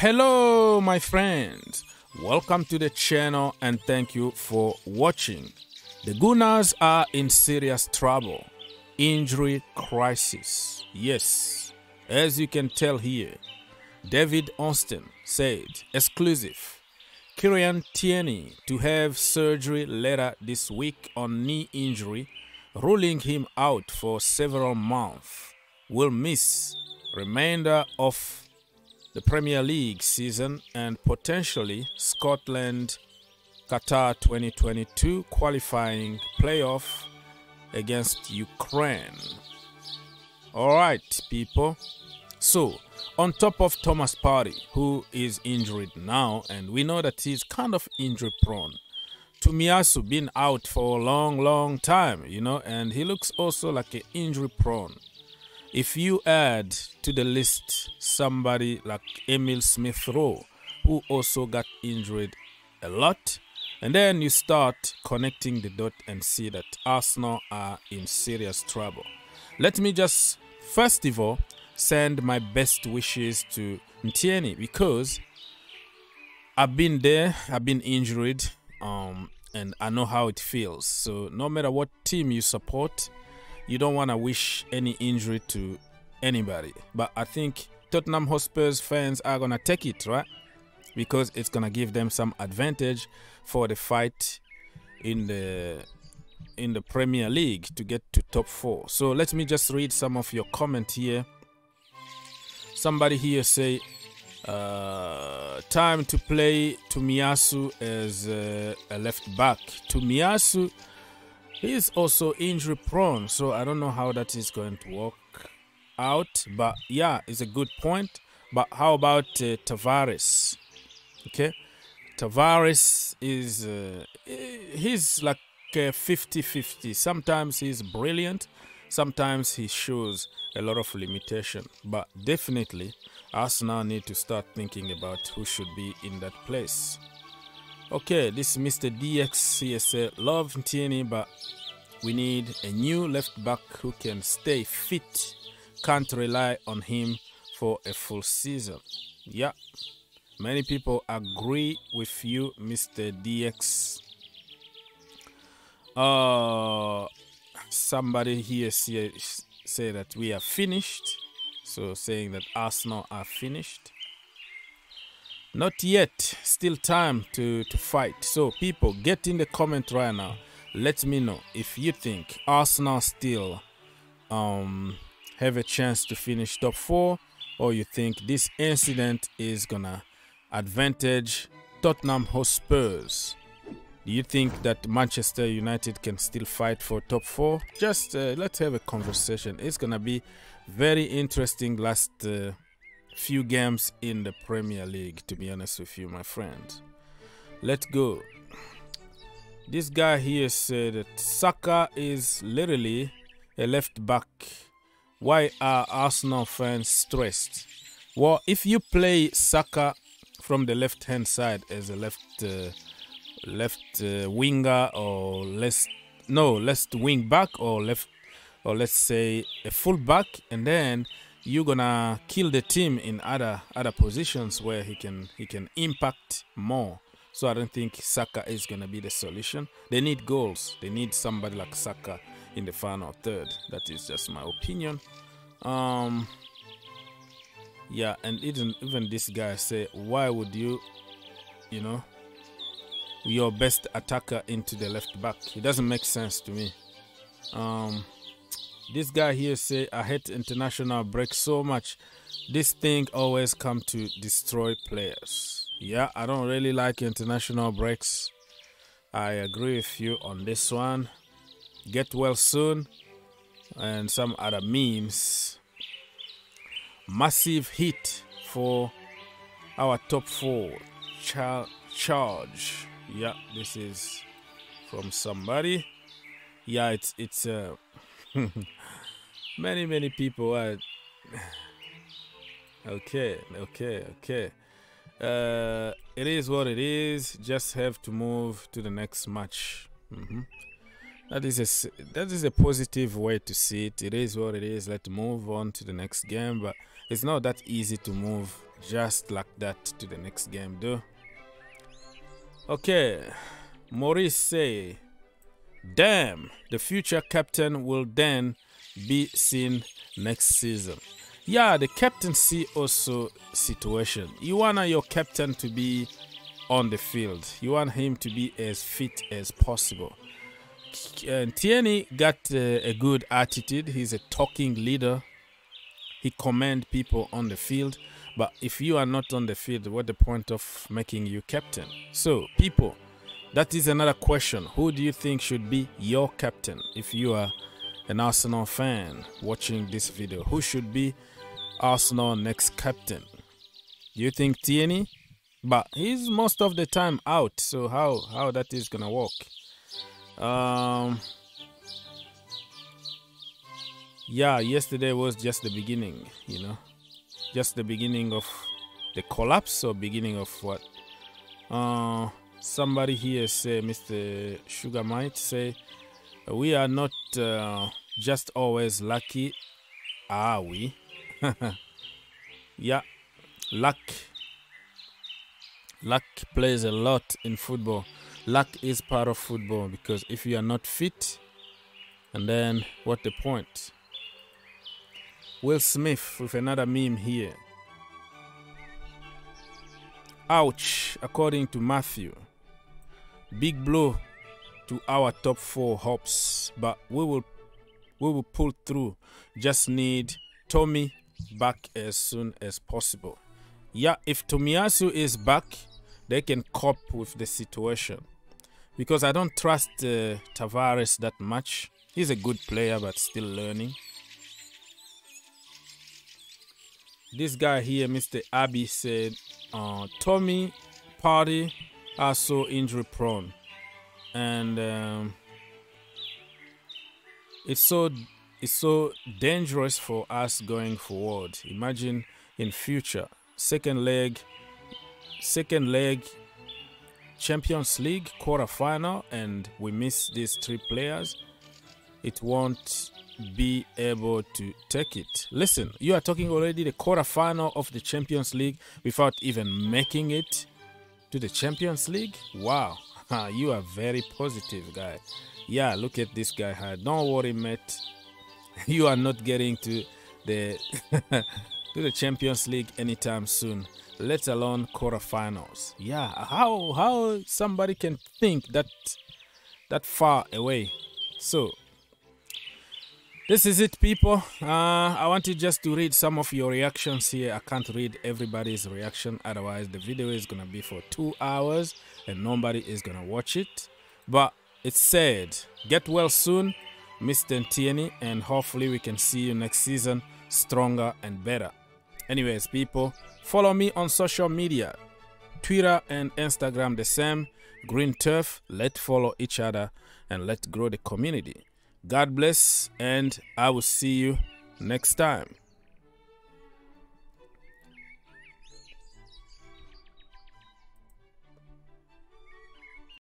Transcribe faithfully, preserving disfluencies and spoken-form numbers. Hello my friends, welcome to the channel and thank you for watching. The Gunners are in serious trouble, injury crisis. Yes, as you can tell here, David Austin said, exclusive, Kieran Tierney to have surgery later this week on knee injury, ruling him out for several months, will miss remainder of the Premier League season and potentially Scotland Qatar twenty twenty-two qualifying playoff against Ukraine. All right, people. So, on top of Thomas Partey, who is injured now, and we know that he's kind of injury prone. Tomiyasu been out for a long, long time, you know, and he looks also like an injury prone. If you add to the list somebody like Emil Smith Rowe, who also got injured a lot, and then you start connecting the dot and see that Arsenal are in serious trouble. Let me just, first of all, send my best wishes to Tierney, because I've been there, I've been injured, um, and I know how it feels. So no matter what team you support, you don't want to wish any injury to anybody. But I think Tottenham Hotspur's fans are going to take it, right? Because it's going to give them some advantage for the fight in the in the Premier League to get to top four. So let me just read some of your comment here. Somebody here say, uh, time to play Tomiyasu as uh, a left back. Tomiyasu, he is also injury prone, so I don't know how that is going to work out. But yeah, it's a good point. But how about uh, Tavares? Okay, Tavares is uh, he's like fifty fifty. Sometimes he's brilliant, sometimes he shows a lot of limitation. But definitely, Arsenal need to start thinking about who should be in that place. Okay, this is Mister D X C S A. Love Tierney, but we need a new left back who can stay fit. Can't rely on him for a full season. Yeah, many people agree with you, Mister D X. Uh, somebody here say, say that we are finished. So saying that Arsenal are finished. Not yet, still time to, to fight. So people, get in the comment right now. Let me know if you think Arsenal still um, have a chance to finish top four, or you think this incident is gonna advantage Tottenham Hotspurs. Do you think that Manchester United can still fight for top four? Just uh, let's have a conversation. It's gonna be very interesting last uh, few games in the Premier League, to be honest with you, my friend. Let's go. This guy here said that Saka is literally a left back. Why are Arsenal fans stressed? Well, if you play Saka from the left hand side as a left uh, left uh, winger, or less no left wing back, or left, or let's say a full back, and then you're gonna kill the team in other other positions where he can he can impact more. So I don't think Saka is gonna be the solution. They need goals. They need somebody like Saka in the final third. That is just my opinion. Um, yeah, and even even this guy say, why would you, you know, your best attacker into the left back? It doesn't make sense to me. Um. This guy here say, I hate international break so much. This thing always come to destroy players. Yeah, I don't really like international breaks. I agree with you on this one. Get well soon. And some other memes. Massive hit for our top four. Char charge. Yeah, this is from somebody. Yeah, it's... it's uh, many many people are okay okay okay uh it is what it is. Just have to move to the next match. Mm-hmm. that is a that is a positive way to see it. It is what it is. Let's move on to the next game. But It's not that easy to move just like that to the next game, though. Okay, Maurice say, damn, the future captain will then be seen next season. Yeah, the captaincy also situation. You want your captain to be on the field. You want him to be as fit as possible. And Tierney got uh, a good attitude. He's a talking leader. He commands people on the field. But if you are not on the field, what the point of making you captain? So, people, that is another question. Who do you think should be your captain? If you are an Arsenal fan watching this video, who should be Arsenal next captain? Do you think Tierney? But he's most of the time out, so how how that is gonna work? Um yeah, yesterday was just the beginning, you know, just the beginning of the collapse, or beginning of what? Uh somebody here say, Mister Sugarmite say, we are not uh, just always lucky, are we? Yeah, luck luck plays a lot in football. Luck is part of football, because if you are not fit, and then what the point? Will Smith with another meme here. Ouch, according to Matthew. Big blow to our top four hopes, but we will we will pull through. Just need Tommy back as soon as possible. Yeah, if Tomiyasu is back, they can cope with the situation, because I don't trust uh, Tavares that much. He's a good player, but still learning. This guy here, Mister Abbey, said, uh, Tommy, Partey are so injury prone, and um, it's so it's so dangerous for us going forward. Imagine in future, second leg. Second leg, Champions League quarterfinal, and we miss these three players. It won't be able to take it. Listen, you are talking already the quarterfinal of the Champions League without even making it to the Champions League. Wow, you are very positive, guy. Yeah, look at this guy here. Don't worry, mate. You are not getting to the to the Champions League anytime soon. Let alone quarterfinals. Yeah, how how somebody can think that that far away. So this is it, people. Uh, I wanted just to read some of your reactions here. I can't read everybody's reaction, otherwise the video is gonna be for two hours and nobody is gonna watch it. But it said, get well soon, Mister Tierney, and hopefully we can see you next season stronger and better. Anyways, people, follow me on social media, Twitter and Instagram the same, Green Turf. Let's follow each other and let's grow the community. God bless, and I will see you next time.